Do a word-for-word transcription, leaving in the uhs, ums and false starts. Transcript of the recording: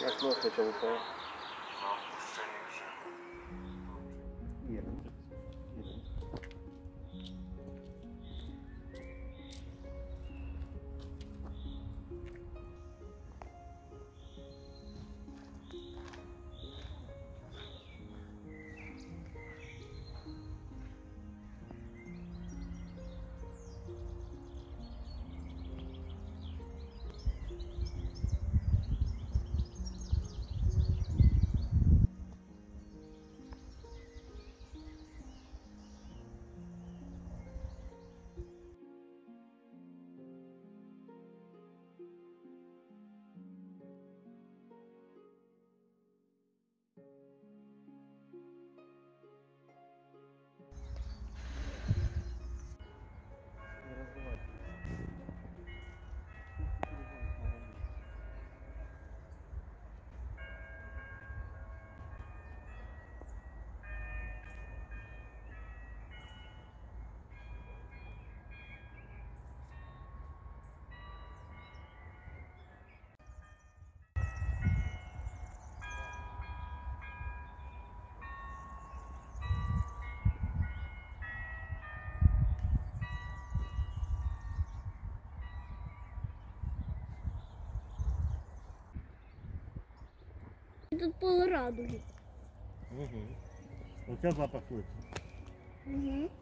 Jak można cię ukochać? Na odpuszczenie grzechu. Jeden. Jeden. Тут пол радуги. Угу. У тебя запах слышится. Угу.